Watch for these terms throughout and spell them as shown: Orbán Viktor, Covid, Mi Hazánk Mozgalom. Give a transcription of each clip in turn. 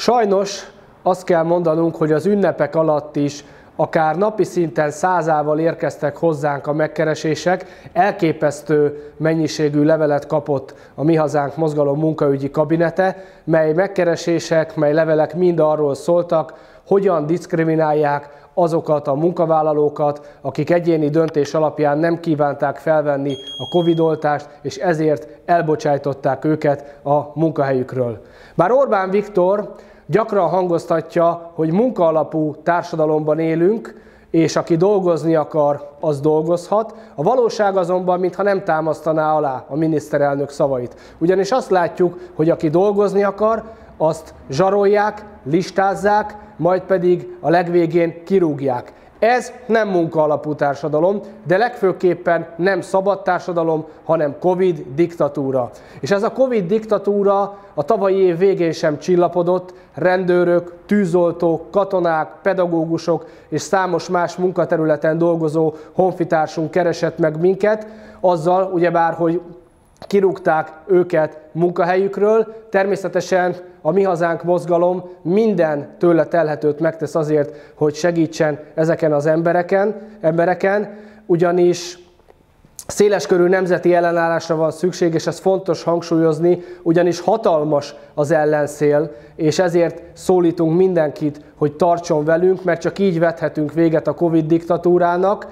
Sajnos azt kell mondanunk, hogy az ünnepek alatt is akár napi szinten 100-ával érkeztek hozzánk a megkeresések, elképesztő mennyiségű levelet kapott a Mi Hazánk Mozgalom munkaügyi kabinete, mely megkeresések, mely levelek mind arról szóltak, hogyan diszkriminálják azokat a munkavállalókat, akik egyéni döntés alapján nem kívánták felvenni a Covid-oltást, és ezért elbocsájtották őket a munkahelyükről. Bár Orbán Viktor gyakran hangoztatja, hogy munkaalapú társadalomban élünk, és aki dolgozni akar, az dolgozhat. A valóság azonban, mintha nem támasztaná alá a miniszterelnök szavait. Ugyanis azt látjuk, hogy aki dolgozni akar, azt zsarolják, listázzák, majd pedig a legvégén kirúgják. Ez nem munkaalapú társadalom, de legfőképpen nem szabad társadalom, hanem Covid diktatúra. És ez a Covid diktatúra a tavalyi év végén sem csillapodott, rendőrök, tűzoltók, katonák, pedagógusok és számos más munkaterületen dolgozó honfitársunk keresett meg minket, azzal ugyebár, hogy kirúgták őket munkahelyükről. Természetesen a Mi Hazánk Mozgalom minden tőle telhetőt megtesz azért, hogy segítsen ezeken az embereken, ugyanis széleskörű nemzeti ellenállásra van szükség, és ez fontos hangsúlyozni, ugyanis hatalmas az ellenszél, és ezért szólítunk mindenkit, hogy tartson velünk, mert csak így vethetünk véget a Covid diktatúrának,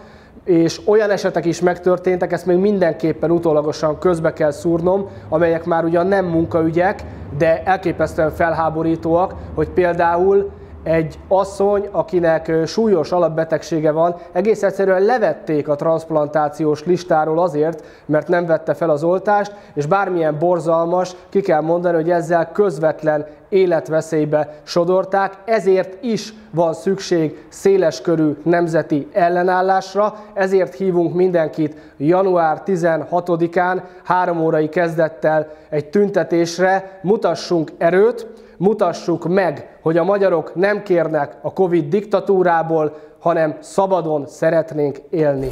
és olyan esetek is megtörténtek, ezt még mindenképpen utólagosan közbe kell szúrnom, amelyek már ugyan nem munkaügyek, de elképesztően felháborítóak, hogy például egy asszony, akinek súlyos alapbetegsége van, egész egyszerűen levették a transplantációs listáról azért, mert nem vette fel az oltást, és bármilyen borzalmas, ki kell mondani, hogy ezzel közvetlen életveszélybe sodorták, ezért is van szükség széleskörű nemzeti ellenállásra, ezért hívunk mindenkit január 16-án 3 órai kezdettel egy tüntetésre, mutassunk erőt, mutassuk meg, hogy a magyarok nem kérnek a Covid diktatúrából, hanem szabadon szeretnénk élni.